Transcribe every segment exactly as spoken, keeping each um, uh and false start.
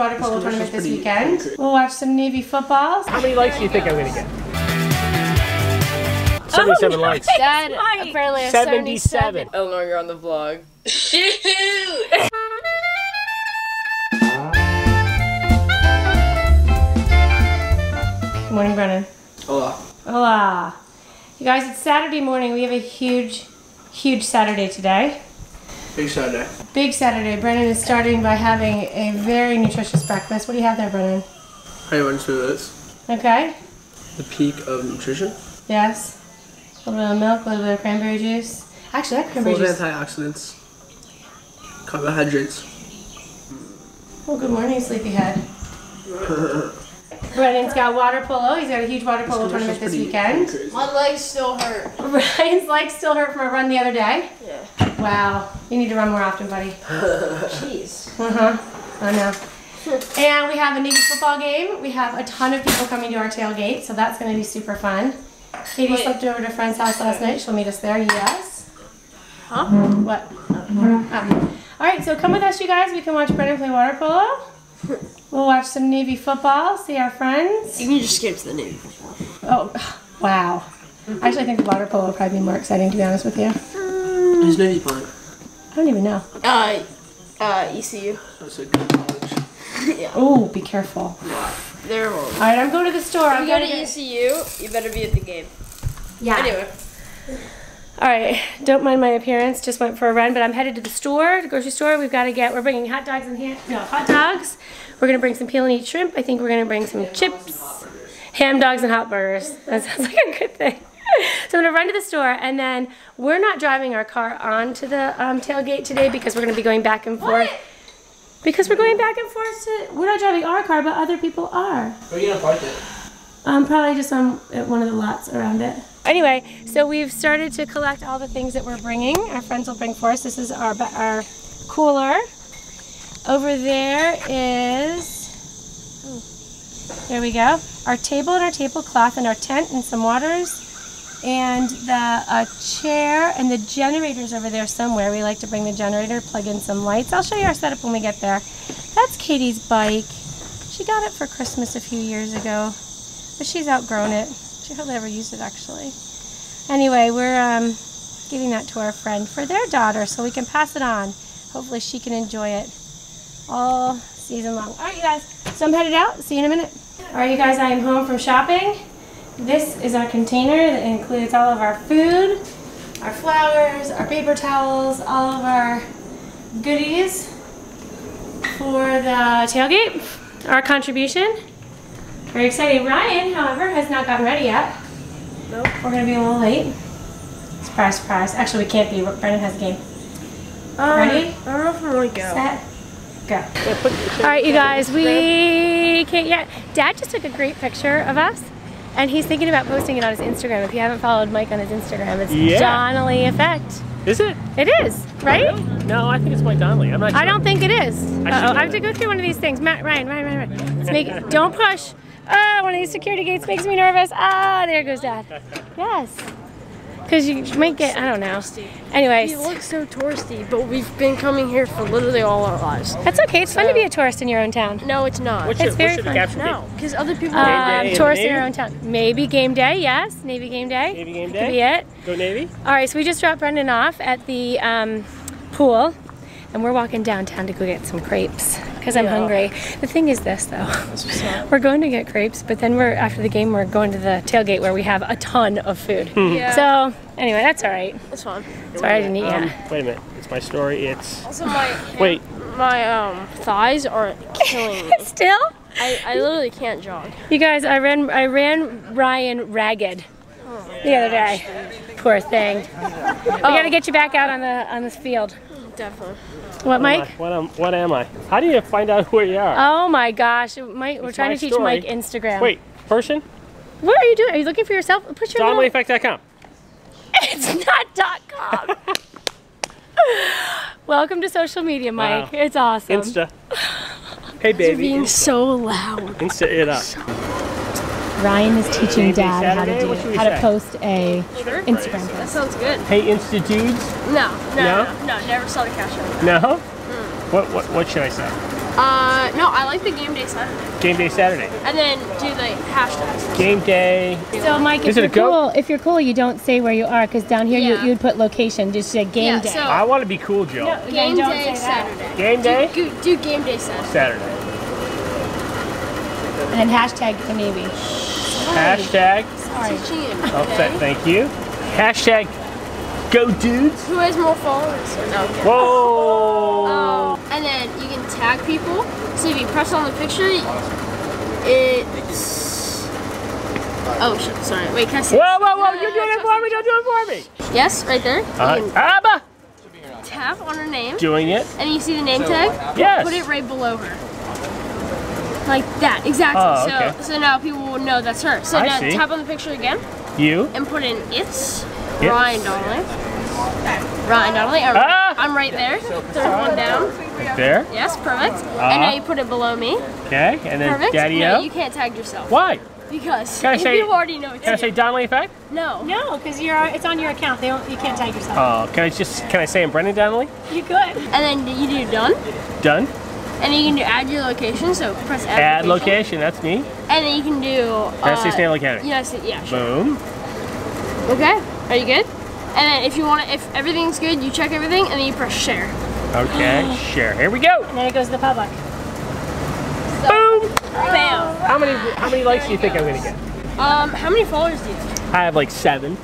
Water polo tournament this weekend. Crazy. We'll watch some Navy football. How many likes do you think I'm gonna get? seventy-seven oh, likes. Dad, apparently I seventy-seven. Eleanor, you're on the vlog. Shoot! Good morning, Brennan. Hola. Hola. You guys, it's Saturday morning. We have a huge, huge Saturday today. Big Saturday. Big Saturday. Brennan is starting by having a very nutritious breakfast. What do you have there, Brennan? I went through this. Okay. The peak of nutrition. Yes. A little bit of milk, a little bit of cranberry juice. Actually, that cranberry full juice. Full of antioxidants. Carbohydrates. Well, good morning, sleepyhead. Brennan's got water polo. He's got a huge water polo tournament this weekend. Crazy. My legs still hurt. Ryan's legs still hurt from a run the other day? Yeah. Wow. You need to run more often, buddy. Jeez. Uh-huh. I know. And we have a Navy football game. We have a ton of people coming to our tailgate, so that's going to be super fun. Katie Wait. slept over to a friend's house last night. She'll meet us there. Yes. Huh? What? Oh. All right, so come with us, you guys. We can watch Brennan play water polo. We'll watch some Navy football, see our friends. You can just skip to the Navy football. Oh, wow. Actually, I think the water polo will probably be more exciting, to be honest with you. Who's Navy playing? I don't even know. Uh, uh, E C U. That's a good college. Yeah. Oh, be careful. Yeah. They're horrible. All right, I'm going to the store. If you I'm go to get... E C U, you better be at the game. Yeah. Anyway. All right, don't mind my appearance, just went for a run, but I'm headed to the store, the grocery store. We've got to get, we're bringing hot dogs in hand, no, hot dogs. We're gonna bring some peel and eat shrimp. I think we're gonna bring some ham chips, dogs ham dogs and hot burgers. That sounds like a good thing. So I'm gonna run to the store, and then we're not driving our car onto the um, tailgate today because we're gonna be going back and forth. What? Because we're going back and forth to, we're not driving our car, but other people are. Where are you gonna park it? Um, probably just on at one of the lots around it. Anyway, so we've started to collect all the things that we're bringing. Our friends will bring for us. This is our, our cooler. Over there is, there we go, our table and our tablecloth and our tent and some waters and the a chair and the generator's over there somewhere. We like to bring the generator, plug in some lights. I'll show you our setup when we get there. That's Katie's bike. She got it for Christmas a few years ago, but she's outgrown it. She hardly ever used it, actually. Anyway, we're um, giving that to our friend for their daughter so we can pass it on. Hopefully she can enjoy it all season long. All right, you guys, so I'm headed out. See you in a minute. All right, you guys, I am home from shopping. This is our container that includes all of our food, our flowers, our paper towels, all of our goodies for the tailgate, our contribution. Very exciting. Ryan, however, has not gotten ready yet. Nope. We're going to be a little late. Surprise, surprise. Actually, we can't be. Brennan has a game. Um, ready? I don't know if we're really go. Set. Go. All right, you guys, we can't yet. Dad just took a great picture of us, and he's thinking about posting it on his Instagram. If you haven't followed Mike on his Instagram, it's yeah. Donnelly Effect. Is it? It is, right? No, I think it's Mike Donnelly. I'm not sure. I don't think it is. I, uh-oh, I have to go through one of these things. Matt, Ryan, Ryan, Ryan, Ryan. Let's make it. Don't push. Ah, oh, one of these security gates makes me nervous. Ah, oh, there goes Dad. Yes. Because you might get, I don't know. Anyway. You look so touristy, but we've been coming here for literally all our lives. That's okay. It's so fun to be a tourist in your own town. No, it's not. What's it's your, very what's your fun. No, because other people are um, tourists in your own town. Maybe game day, yes. Navy game day. Navy game day. Could be it. Go Navy. All right, so we just dropped Brennan off at the um, pool. And we're walking downtown to go get some crepes because I'm yeah. hungry. The thing is this though, we're going to get crepes, but then we're after the game we're going to the tailgate where we have a ton of food. Mm-hmm. Yeah. So anyway, that's all right. That's fine. That's all right. I didn't eat um, yet. Wait a minute, it's my story. It's also my wait. My um thighs are killing me. Still? I I literally can't jog. You guys, I ran I ran Ryan ragged oh, the other day. Gosh. Poor thing. Oh. We gotta get you back out on the on this field. Definitely. What, Mike? What am, what am I? How do you find out where you are? Oh my gosh, Mike! We're it's trying to teach story. Mike Instagram. Wait, person? What are you doing? Are you looking for yourself? Put your Donnelly Effect dot com. It's not .com. Welcome to social media, Mike. Wow. It's awesome. Insta. Hey, baby. You're being Insta. So loud. Insta it up. So Ryan is teaching hey, Dad Saturday? how to do how say? to post a sure. Instagram. That sounds good. Hey, Insta dudes. No, no, no, no, no, no never saw the cash. No. Mm. What what what should I say? Uh, no, I like the game day Saturday. Game day Saturday. And then do the hashtags. Game day. So Mike, if you're cool, if you're cool, you don't say where you are, because down here yeah. you, you'd put location, just say game yeah, day. So I want to be cool, Joe. No, game don't day say Saturday. That. Game day? Do, do, do game day Saturday. Saturday. And then hashtag the Navy. Hashtag. Sorry. Upset, thank you. Hashtag go dudes. Who has more followers? No. Okay. Whoa. Um, and then you can tag people. So if you press on the picture, it's... Oh, shit. Sorry. Wait, can I see? Whoa, whoa, whoa. You're doing it for me. Don't do it for me. Yes, right there. Uh, Abba. Tap on her name. Doing it. And you see the name tag? Yes. Put it right below her. Like that, exactly. Oh, okay. So, so now people will know that's her. So I now see. Tap on the picture again. You. And put in it's, it's. Ryan Donnelly. Ryan Donnelly. I'm, ah! I'm right there. Third one down. Right there. Yes, perfect. Uh-huh. And now you put it below me. Okay. And then perfect. Daddy O. No, you can't tag yourself. Why? Because can I say, you already know. It's can you. I say Donnelly Effect? No. No, because you're it's on your account. They don't, you can't tag yourself. Oh, can I just can I say I'm Brennan Donnelly? You could. And then you do done. Done. And you can do add your location, so press add, add location. Add location, that's me. And then you can do... Uh, United States Naval Academy. United States, yeah, sure. Boom. Okay, are you good? And then if you want to, if everything's good, you check everything, and then you press share. Okay, share. Here we go. And then it goes to the public. So, boom. Bam. How many How many likes do you think goes. I'm going to get? Um, How many followers do you have? I have like seven.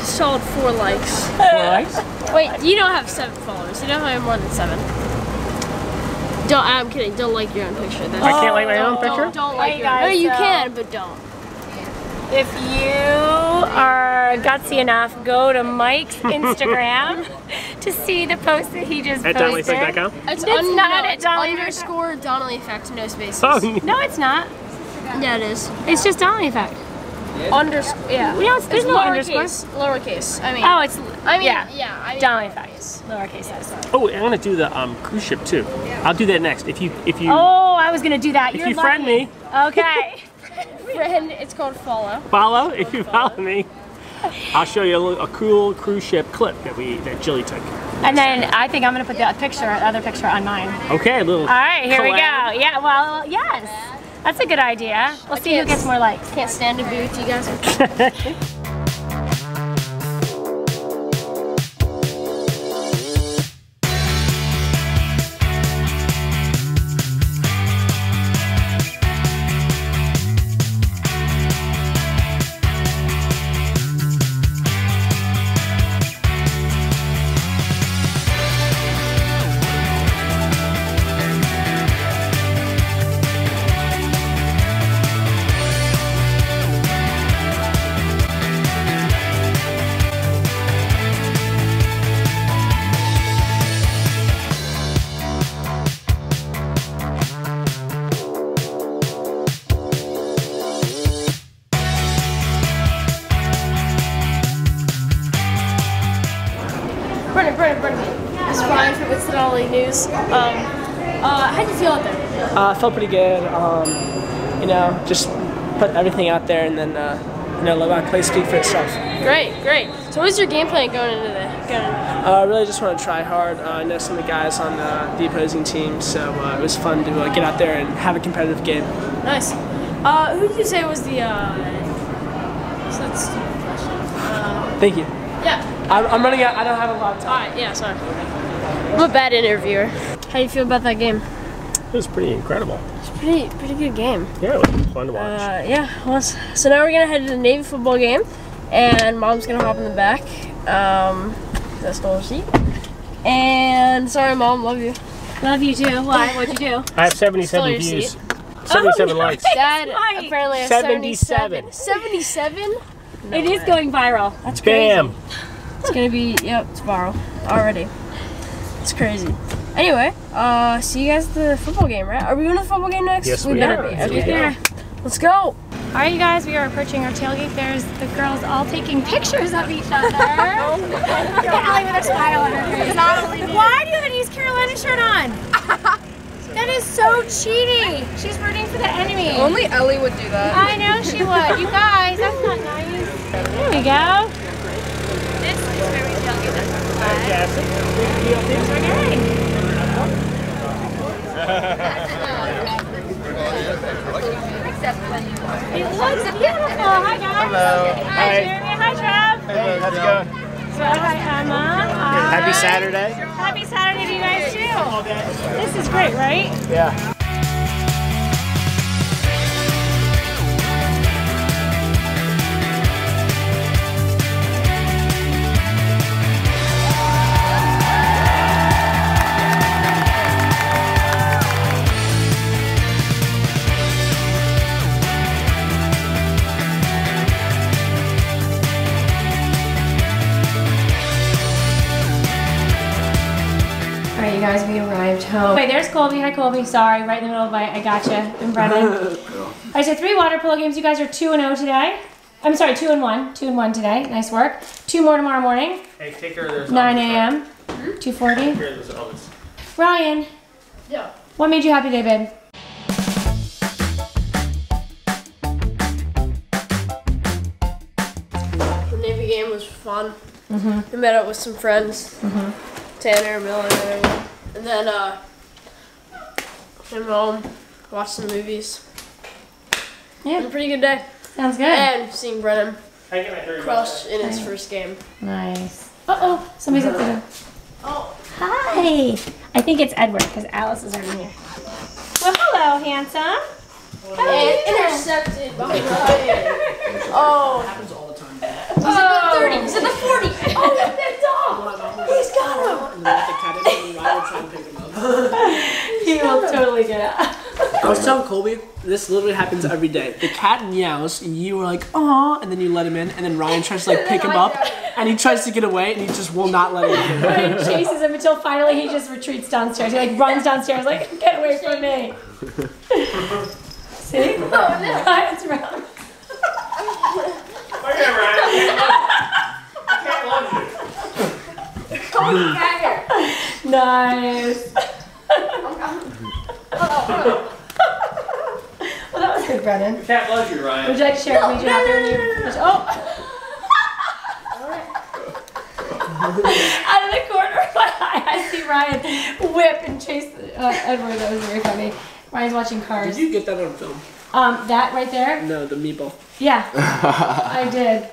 Solid four likes. Four likes? Wait, you don't have seven followers. You don't have more than seven. Don't, I'm kidding, don't like your own picture. That's I can't like my own picture? Don't, don't like hey your guys, own. No, you so can, but don't. If you are gutsy enough, go to Mike's Instagram to see the post that he just at posted. At Donnelly Effect dot com? It's, it's un not no, at Donnelly underscore Donnelly Effect, no spaces. Oh, yeah. No, it's not. Yeah, it is. It's just Donnelly Effect. Underscore, yeah. No, it's, there's it's no underscores. Lowercase, I mean. Oh, it's, I mean, yeah. yeah I mean, Donnelly Effect. Lowercase S. Oh, I want to do the um, cruise ship too. Yeah. I'll do that next. If you, if you. Oh, I was gonna do that. If You're you lucky. friend me. Okay. Friend, it's called follow. Follow. Called if you follow, follow me, I'll show you a, a cool cruise ship clip that we that Jilly took. And then I think I'm gonna put that picture, other picture on mine. Okay, a little. All right, here collab. we go. Yeah. Well, yes. That's a good idea. We'll I see who gets more likes. Can't stand to be with you guys. News. Um, uh, how do you feel out there? Uh, I felt pretty good. Um, you know, just put everything out there and then uh, you know, let my play speak for itself. Great, great. So, what is your game plan going into the going? I uh, really just want to try hard. Uh, I know some of the guys on uh, the opposing team, so uh, it was fun to uh, get out there and have a competitive game. Nice. Uh, who did you say was the? Uh, so that's the question. Uh, Thank you. Yeah. I'm, I'm running out. I don't have a lot of time. All right. Yeah. Sorry. I'm a bad interviewer. How do you feel about that game? It was pretty incredible. It's a pretty, pretty good game. Yeah, it was fun to watch. Uh, yeah, it was. So now we're going to head to the Navy football game, and Mom's going to hop in the back. Um, that's the whole seat. And sorry, Mom, love you. Love you too. Why? What'd you do? I have seventy-seven views. seventy-seven oh, likes. Dad Mike. apparently has seventy-seven. seventy-seven? No it way. is going viral. That's crazy. Bam. It's going to be, yep, it's viral already. It's crazy. Anyway, uh, see you guys at the football game, right? Are we going to the football game next? Yes, we, we better are. be. Okay. Yeah. Let's go. All right, you guys, we are approaching our tailgate. There's the girls all taking pictures of each other. Oh my God. Look at Allie with a smile on her face. Not only me. Why do you have an East Carolina shirt on? That is so cheating. She's rooting for the enemy. Only Ellie would do that. I know she would. You guys, that's not nice. There we go. This is where we tailgate. That's Okay. It looks beautiful. Hi, guys. Hello. Hi, hi. Jeremy. Hi, Trev. Hey, how's it going? So, hi, Emma. Hi. Happy Saturday. Happy Saturday to you guys, too. This is great, right? Yeah. Guys, we arrived home. Wait, there's Colby. Hi, Colby. Sorry, right in the middle of my I gotcha. And Brennan. I said three water polo games. You guys are two and zero today. I'm sorry, two and one. Two and one today. Nice work. Two more tomorrow morning. Hey, take care of those. nine A M Two forty. Take care of those. Ryan. Yeah. What made you happy today, babe? The Navy game was fun. Mm-hmm. We met up with some friends. Mm-hmm. Tanner, Miller, and everyone. And then, uh, came home, watched some movies. Yeah. It was a pretty good day. Sounds good. And seeing Brennan crush in his first game. Nice. Uh-oh, somebody's up there. Oh. Hi. I think it's Edward, because Alice is over here. Well, hello, handsome. Hello. Hey, intercepted by Ryan. Oh. That happens all the time. He's oh. in the thirties, he's in the forties. Oh, look at that dog. He's got him. He will totally get out. I was telling Colby, this literally happens every day. The cat meows, and you are like, "Aw," and then you let him in, and then Ryan tries to like pick him up, and he tries to get away, and he just will not let him in. Ryan chases him until finally he just retreats downstairs. He like runs downstairs, like, "Get away from me!" See? Oh no! Ryan's around. Look at Ryan. I can't love you. Colby, get out here. Nice. Well, that was good, Brennan. The cat loves you, Ryan. Would you like to share no, with me? No, no, no, no, no. Oh! All right. Out of the corner of my eye, I see Ryan whip and chase uh, Edward. That was very funny. Ryan's watching Cars. Did you get that on film? Um, that right there? No, the meatball. Yeah, I did.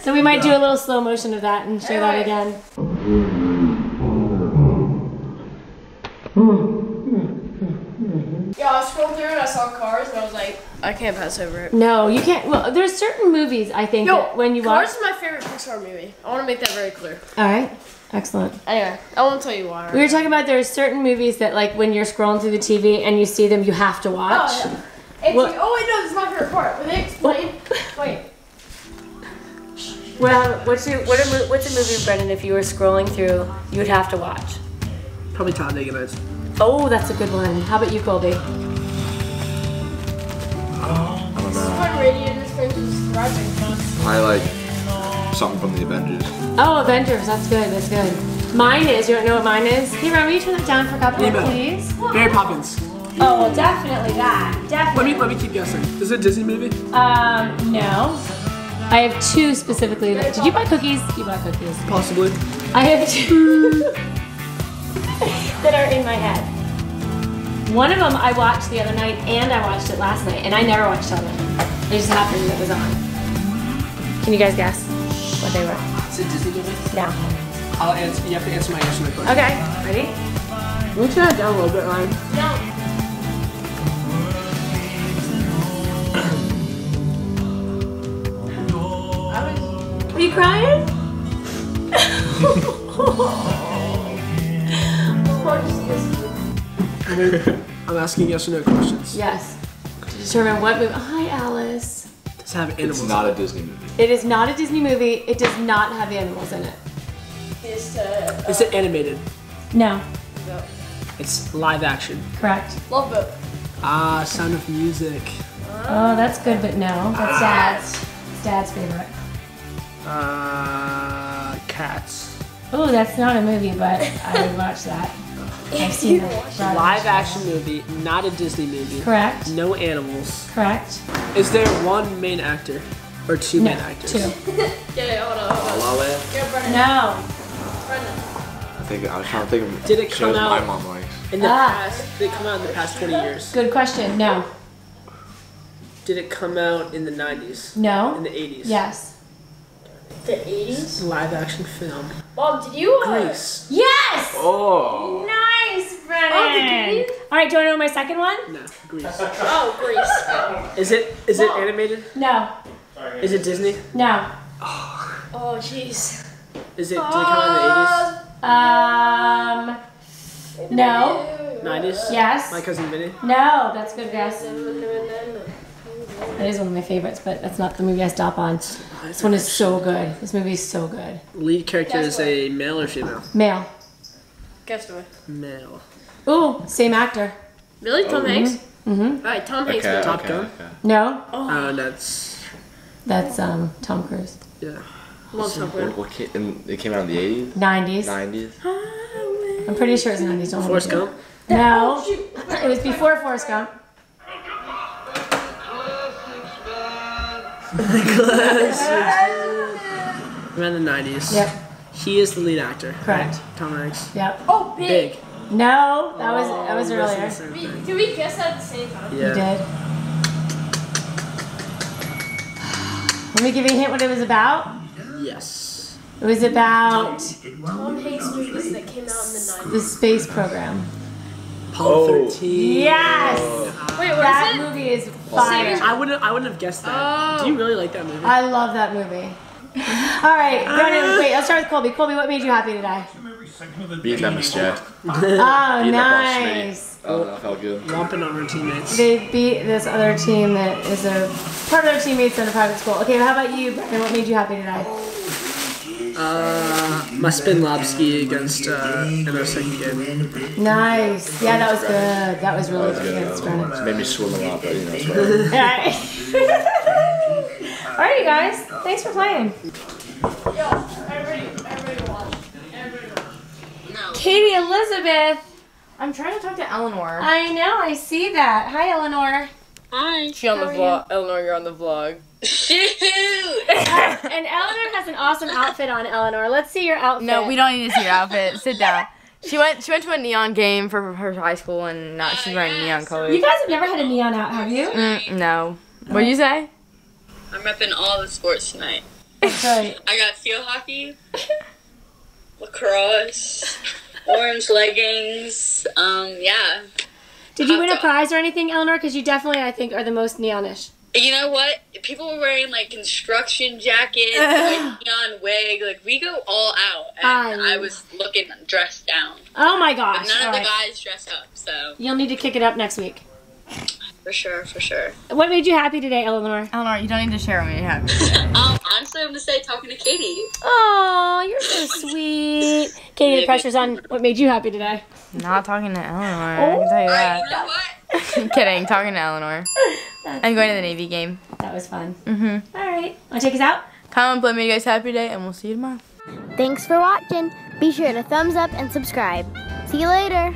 So we might no. do a little slow motion of that and show right. that again. Yeah, I scrolled through and I saw Cars and I was like, I can't pass over it. No, you can't. Well, there's certain movies I think no, that when you Cars watch. Cars is my favorite Pixar movie. I want to make that very clear. All right, excellent. Anyway, I won't tell you why. Right? We were talking about there's certain movies that like when you're scrolling through the T V and you see them, you have to watch. Oh, yeah. well, oh wait, no, this is my favorite part. When they explain, wait. Well, what's your what a, what's a movie, Brennan? If you were scrolling through, you would have to watch. Probably Tom Diggins. Oh, that's a good one. How about you, Goldie? Oh, I don't know. I like something from the Avengers. Oh, Avengers. That's good. That's good. Mine is. You don't know what mine is? Hey, Ryan, will you turn that down for a couple minutes, please? Mary Poppins. Oh, well, definitely that. Definitely. Let me let me keep guessing. Is it a Disney movie? Um, no. I have two specifically. That, did you buy cookies? You bought cookies. Possibly. I have two. That are in my head. One of them I watched the other night, and I watched it last night, and I never watched the other night. It just happened that it was on. Can you guys guess what they were? Is it Disney movie? No. I'll answer. You have to answer my question. Okay. Ready? We'll turn it down a little bit, Ryan. No. Are you crying? I'm asking yes or no questions. Yes. To determine what movie. Hi, Alice. Does it have animals? It's not a Disney movie. It is not a Disney movie. It does not have animals in it. Is, uh, uh, is it animated? No. No. It's live action. Correct. Love Boat. Ah, Sound of Music. Oh, that's good, but no. That's ah. Dad's. Dad's favorite. Uh, Cats. Oh, that's not a movie, but I would watch that. I've seen that. Live action movie, not a Disney movie. Correct. No animals. Correct. Is there one main actor or two no, main actors? Two. Yeah, hold on. Hold on. Get Brennan. No. Brennan. I think I was trying to think of. Did it come out? My mom likes. In the ah. past, did it come out in the past twenty years? Good question. No. Did it come out in the nineties? No. In the eighties? Yes. The eighties? Live action film. Bob, did you? Grace. Yes! Oh. Nice, Brennan. Oh, all right, do you want to know my second one? No, Grease. Oh, Grease. Is it is Mom. it animated? No. Is it Disney? No. Oh, jeez. Oh, is it, did it come out in the eighties? Um... No. nineties? Yes. My Cousin Vinny? No, that's a good guess. That is one of my favorites, but that's not the movie I stop on. This one is so good. This movie is so good. Lead character is a male or female? Male. Guess what? Male. Ooh, same actor. Really? Tom Hanks? Mm-hmm. Mm-hmm. All right, Tom Hanks. Okay, Top Gun? Okay, okay. No. Oh, uh, that's... That's um, Tom Cruise. Yeah. Love Tom Cruise. What, what, and it came out in the eighties? nineties. nineties. I'm pretty sure it's nineties. Don't Forrest Gump? No. It was before Forrest Gump. Around the nineties. Yep. He is the lead actor. Correct. Right? Tom Hanks. Yep. Oh, Big. Big. No, that was that was oh, earlier. We, did we guess that at the same time? Yeah. You did. Let me give you a hint what it was about. Yes. It was about Tom Hanks movies that came out in the nineties. The space program. Apollo thirteen. Yes. Oh. Wait, what that is it? movie is fire. I wouldn't. I wouldn't have guessed that. Oh. Do you really like that movie? I love that movie. All right, Brennan. Wait, let's start with Colby. Colby, what made you happy today? Beating that Miss Jack. Oh, nice. Oh, that felt good. Romping on our teammates. They beat this other team that is a part of their teammates in a private school. Okay, well, how about you, Brennan? What made you happy today? Uh, my spin lob ski against uh, our second game. Nice. Yeah, that was good. That was really good. Yeah, it made me swim a lot, but you know, it's right. All right, you guys. Thanks for playing. Yo, everybody, everybody watch. Everybody watch. No. Katie Elizabeth. I'm trying to talk to Eleanor. I know. I see that. Hi, Eleanor. Hi. She on How the vlog. You? Eleanor, you're on the vlog. uh, and Eleanor has an awesome outfit on. Eleanor, let's see your outfit. No, we don't need to see your outfit. Sit down. She went. She went to a neon game for her high school, and now she's wearing neon colors. You guys have never had a neon out, have you? Mm, no. What did you say? I'm repping all the sports tonight. That's right. I got field hockey, lacrosse, orange leggings. Um, yeah. Did you win a prize or anything, Eleanor? Because you definitely, I think, are the most neonish. You know what? People were wearing, like, construction jackets, like, neon wig. Like, we go all out. And um, I was looking dressed down. Oh, my gosh. But none all of the right. guys dress up, so. You'll need to kick it up next week. For sure, for sure. What made you happy today, Eleanor? Eleanor, you don't need to share what made you happy today. um, honestly, I'm going to say talking to Katie. Oh, you're so sweet. Katie, the pressure's on. What made you happy today? Not talking to Eleanor. Oh. I can tell you that. Right, you know what? I'm kidding, talking to Eleanor. That's I'm going nice. to the Navy game. That was fun. Mm-hmm. All right. Want to take us out? Comment below, made you guys happy today, and we'll see you tomorrow. Thanks for watching. Be sure to thumbs up and subscribe. See you later.